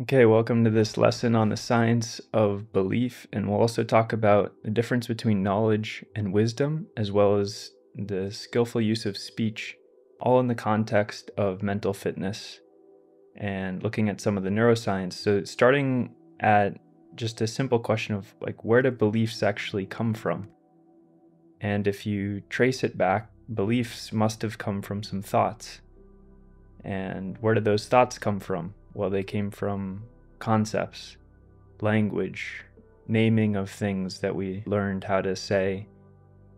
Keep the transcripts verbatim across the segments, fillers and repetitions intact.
Okay, welcome to this lesson on the science of belief, and we'll also talk about the difference between knowledge and wisdom, as well as the skillful use of speech, all in the context of mental fitness, and looking at some of the neuroscience. So starting at just a simple question of, like, where do beliefs actually come from? And if you trace it back, beliefs must have come from some thoughts. And where do those thoughts come from? Well, they came from concepts, language, naming of things that we learned how to say.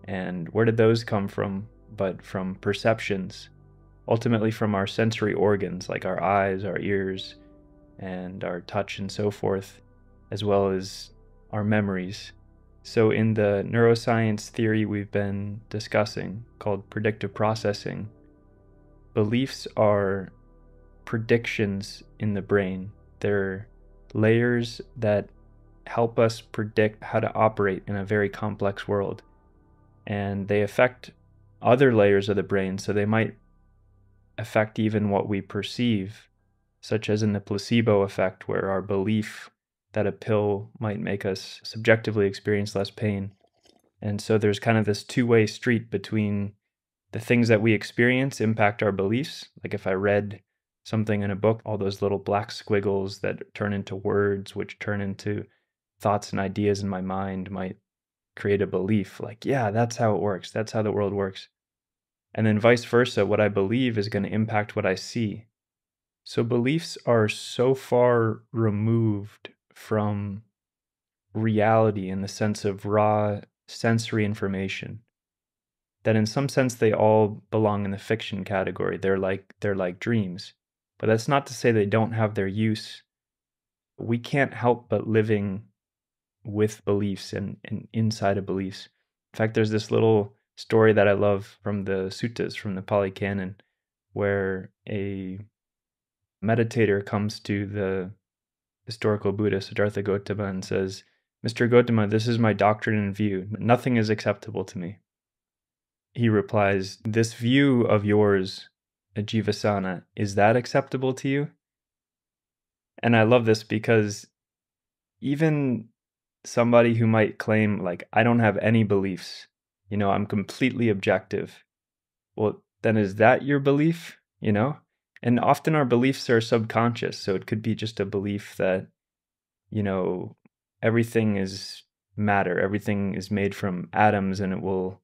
And where did those come from? But from perceptions, ultimately from our sensory organs, like our eyes, our ears, and our touch and so forth, as well as our memories. So in the neuroscience theory we've been discussing, called predictive processing, beliefs are predictions in the brain. They're layers that help us predict how to operate in a very complex world. And they affect other layers of the brain, so they might affect even what we perceive, such as in the placebo effect, where our belief that a pill might make us subjectively experience less pain. And so there's kind of this two-way street between the things that we experience impact our beliefs. Like if I read something in a book, all those little black squiggles that turn into words, which turn into thoughts and ideas in my mind, might create a belief like, yeah, that's how it works. That's how the world works. And then vice versa, what I believe is going to impact what I see. So beliefs are so far removed from reality in the sense of raw sensory information that in some sense they all belong in the fiction category. They're like, they're like dreams. But that's not to say they don't have their use. We can't help but living with beliefs and, and inside of beliefs. In fact, there's this little story that I love from the suttas, from the Pali Canon, where a meditator comes to the historical Buddha, Siddhartha Gotama, and says, "Mister Gotama, this is my doctrine and view. Nothing is acceptable to me." He replies, "This view of yours, Aggivessana, is that acceptable to you?" And I love this because even somebody who might claim, like, I don't have any beliefs, you know, I'm completely objective. Well, then is that your belief, you know? And often our beliefs are subconscious. So it could be just a belief that, you know, everything is matter, everything is made from atoms, and it will,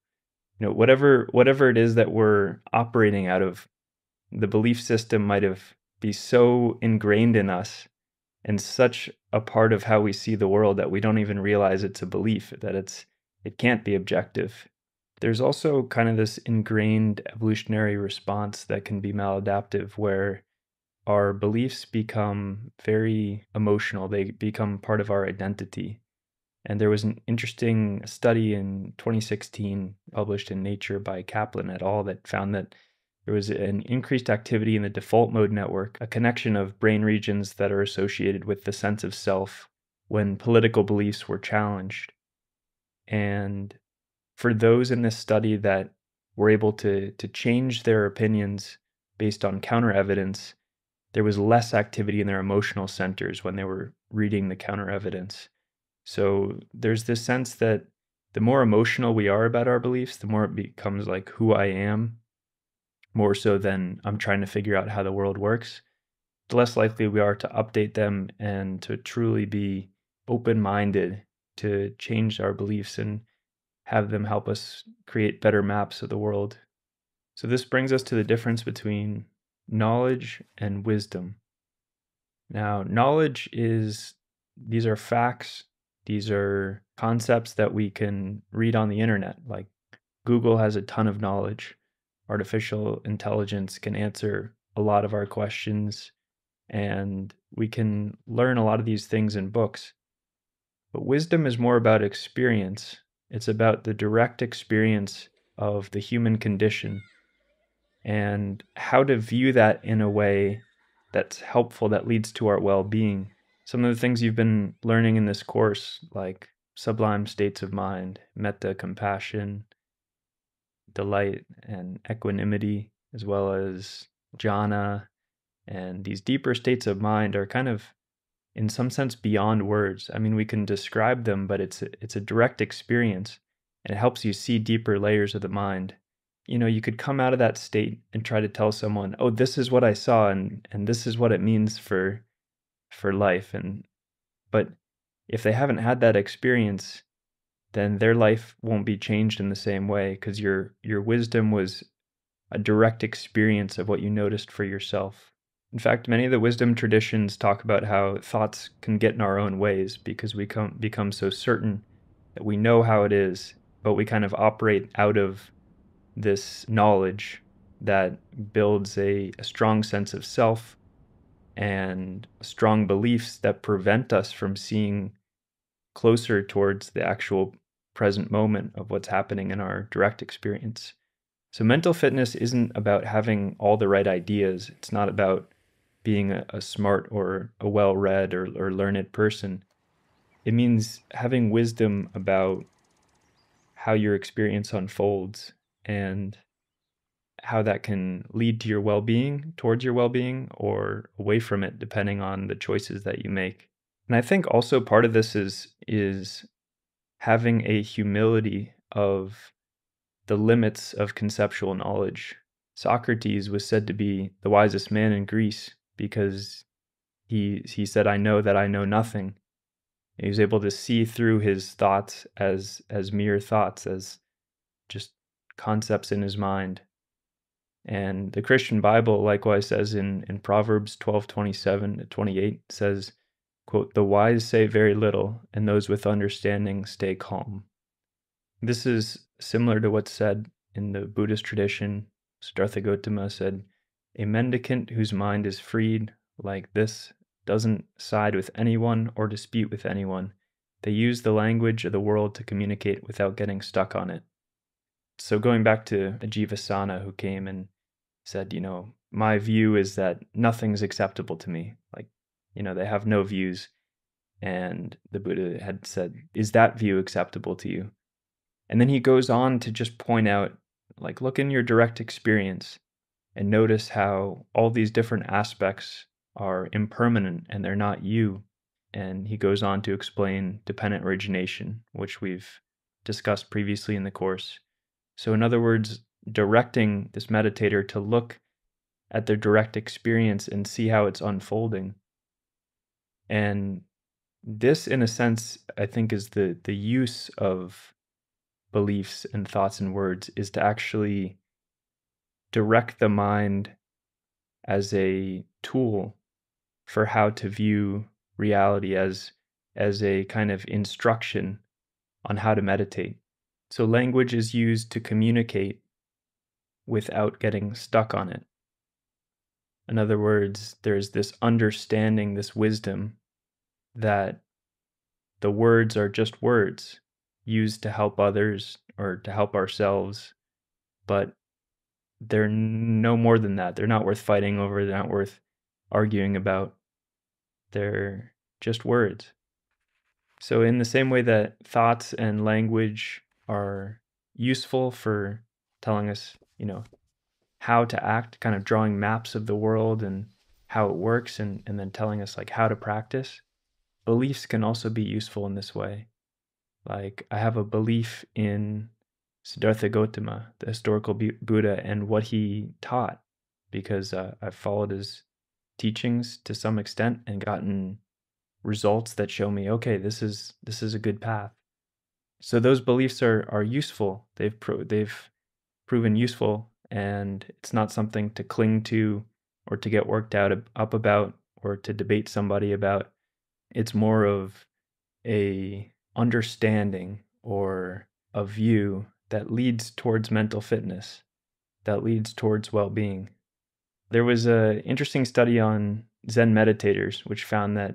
you know, whatever, whatever it is that we're operating out of, the belief system might have be so ingrained in us and such a part of how we see the world that we don't even realize it's a belief, that it's it can't be objective. There's also kind of this ingrained evolutionary response that can be maladaptive, where our beliefs become very emotional. They become part of our identity. And there was an interesting study in twenty sixteen published in Nature by Kaplan et al. That found that there was an increased activity in the default mode network, a connection of brain regions that are associated with the sense of self when political beliefs were challenged. And for those in this study that were able to, to change their opinions based on counter evidence, there was less activity in their emotional centers when they were reading the counter evidence. So there's this sense that the more emotional we are about our beliefs, the more it becomes like who I am, more so than I'm trying to figure out how the world works, the less likely we are to update them and to truly be open-minded to change our beliefs and have them help us create better maps of the world. So this brings us to the difference between knowledge and wisdom. Now, knowledge is, these are facts, these are concepts that we can read on the internet. Like Google has a ton of knowledge. Artificial intelligence can answer a lot of our questions, and we can learn a lot of these things in books. But wisdom is more about experience. It's about the direct experience of the human condition and how to view that in a way that's helpful, that leads to our well-being. Some of the things you've been learning in this course, like sublime states of mind, metta, compassion, delight and equanimity, as well as jhana, and these deeper states of mind, are kind of in some sense beyond words. I mean, we can describe them, but it's it's a direct experience, and it helps you see deeper layers of the mind. You know, you could come out of that state and try to tell someone, oh, this is what I saw, and and this is what it means for for life. And but if they haven't had that experience, then their life won't be changed in the same way, because your your wisdom was a direct experience of what you noticed for yourself. In fact, many of the wisdom traditions talk about how thoughts can get in our own ways because we come, become so certain that we know how it is, but we kind of operate out of this knowledge that builds a, a strong sense of self and strong beliefs that prevent us from seeing closer towards the actual present moment of what's happening in our direct experience. So mental fitness isn't about having all the right ideas. It's not about being a, a smart or a well-read or, or learned person. It means having wisdom about how your experience unfolds and how that can lead to your well-being, towards your well-being, or away from it, depending on the choices that you make. And I think also part of this is, is having a humility of the limits of conceptual knowledge. Socrates was said to be the wisest man in Greece because he, he said, I know that I know nothing. And he was able to see through his thoughts as, as mere thoughts, as just concepts in his mind. And the Christian Bible likewise says in, in Proverbs twelve twenty-seven to twenty-eight, says, quote, the wise say very little, and those with understanding stay calm. This is similar to what's said in the Buddhist tradition. Siddhartha Gotama said, a mendicant whose mind is freed like this doesn't side with anyone or dispute with anyone. They use the language of the world to communicate without getting stuck on it. So going back to Aggivessana, who came and said, you know, my view is that nothing's acceptable to me. Like, you know, they have no views. And the Buddha had said, is that view acceptable to you? And then he goes on to just point out, like, look in your direct experience and notice how all these different aspects are impermanent and they're not you. And he goes on to explain dependent origination, which we've discussed previously in the course. So in other words, directing this meditator to look at their direct experience and see how it's unfolding. And this, in a sense, I think is the, the use of beliefs and thoughts and words, is to actually direct the mind as a tool for how to view reality, as as a kind of instruction on how to meditate. So language is used to communicate without getting stuck on it. In other words, there's this understanding, this wisdom that the words are just words, used to help others or to help ourselves, but they're no more than that. They're not worth fighting over. They're not worth arguing about. They're just words. So in the same way that thoughts and language are useful for telling us, you know, how to act, kind of drawing maps of the world and how it works, and, and then telling us like how to practice, beliefs can also be useful in this way. Like, I have a belief in Siddhartha Gautama, the historical Buddha, and what he taught, because uh, I've followed his teachings to some extent and gotten results that show me, okay, this is this is a good path. So those beliefs are are useful. They've pro they've proven useful, and it's not something to cling to or to get worked out up about or to debate somebody about. It's more of a understanding or a view that leads towards mental fitness, that leads towards well-being. There was an interesting study on Zen meditators which found that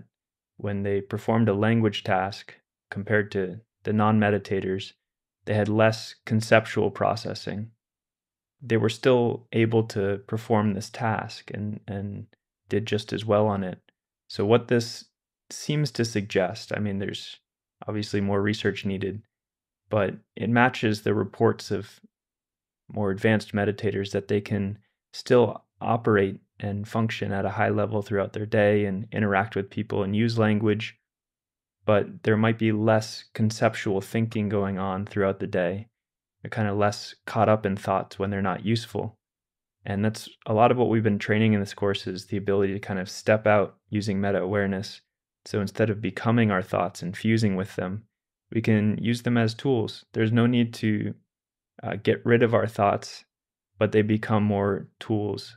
when they performed a language task compared to the non-meditators, they had less conceptual processing. They were still able to perform this task and, and did just as well on it. So what this seems to suggest, I mean, there's obviously more research needed, but it matches the reports of more advanced meditators that they can still operate and function at a high level throughout their day and interact with people and use language, but there might be less conceptual thinking going on throughout the day. They're kind of less caught up in thoughts when they're not useful. And that's a lot of what we've been training in this course, is the ability to kind of step out using meta-awareness. So instead of becoming our thoughts and fusing with them, we can use them as tools. There's no need to uh, get rid of our thoughts, but they become more tools.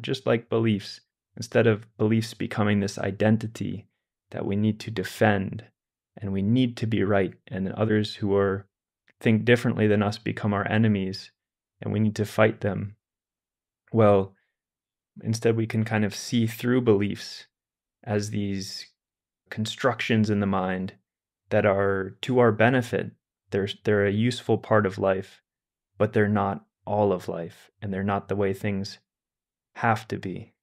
Just like beliefs, instead of beliefs becoming this identity that we need to defend and we need to be right, and then others who are think differently than us become our enemies and we need to fight them. Well, instead we can kind of see through beliefs as these constructions in the mind that are to our benefit. They're, they're a useful part of life, but they're not all of life, and they're not the way things have to be.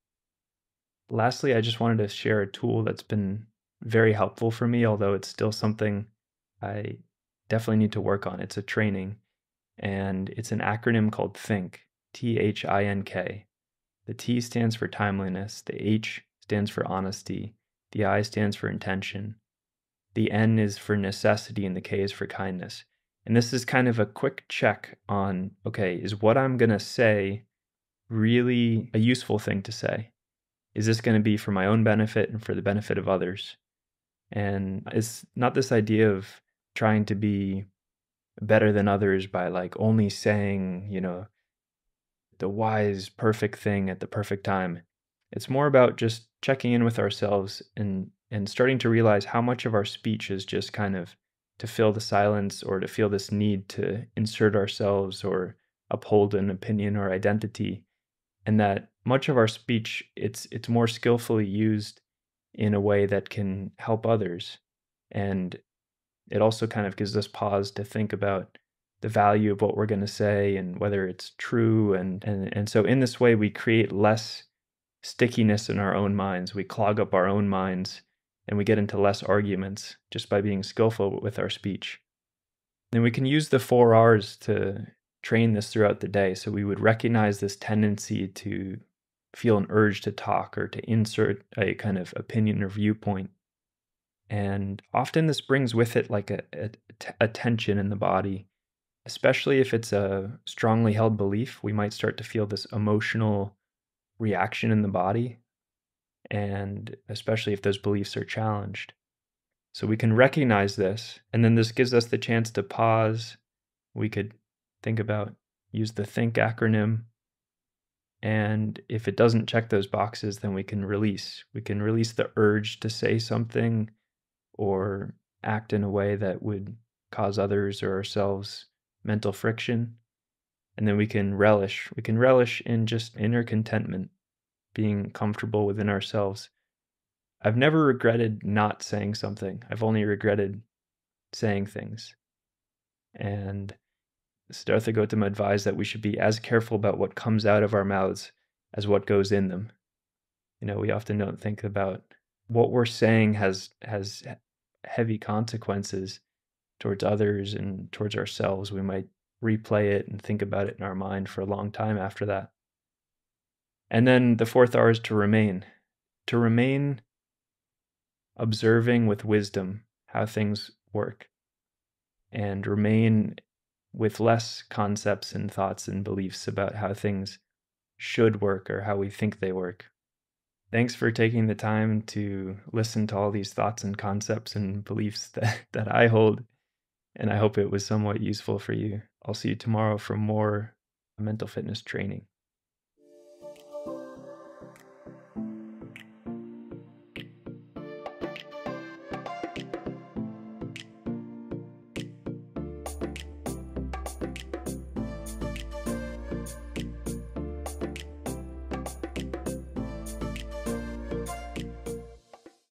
Lastly, I just wanted to share a tool that's been very helpful for me, although it's still something I definitely need to work on. It's a training, and it's an acronym called THINK, T H I N K. The T stands for timeliness, the H stands for honesty, the I stands for intention, the N is for necessity, and the K is for kindness. And this is kind of a quick check on, okay, is what I'm going to say really a useful thing to say? Is this going to be for my own benefit and for the benefit of others? And it's not this idea of trying to be better than others by like only saying, you know, the wise, perfect thing at the perfect time. It's more about just checking in with ourselves and, and starting to realize how much of our speech is just kind of to fill the silence or to feel this need to insert ourselves or uphold an opinion or identity. And that much of our speech, it's it's more skillfully used in a way that can help others. And it also kind of gives us pause to think about the value of what we're going to say and whether it's true. And, and, and so in this way, we create less stickiness in our own minds. We clog up our own minds and we get into less arguments just by being skillful with our speech. And we can use the four R's to train this throughout the day. So we would recognize this tendency to feel an urge to talk or to insert a kind of opinion or viewpoint. And often this brings with it like a, a, a tension in the body, especially if it's a strongly held belief. We might start to feel this emotional reaction in the body, and especially if those beliefs are challenged. So we can recognize this, and then this gives us the chance to pause. We could think about, use the THINK acronym, and if it doesn't check those boxes, then we can release. We can release the urge to say something or act in a way that would cause others or ourselves mental friction. And then we can relish. We can relish in just inner contentment, being comfortable within ourselves. I've never regretted not saying something. I've only regretted saying things. And Siddhartha Gotama advised that we should be as careful about what comes out of our mouths as what goes in them. You know, we often don't think about what we're saying has has heavy consequences towards others and towards ourselves. We might replay it and think about it in our mind for a long time after that. And then the fourth R is to remain. To remain observing with wisdom how things work, and remain with less concepts and thoughts and beliefs about how things should work or how we think they work. Thanks for taking the time to listen to all these thoughts and concepts and beliefs that, that I hold, and I hope it was somewhat useful for you. I'll see you tomorrow for more mental fitness training.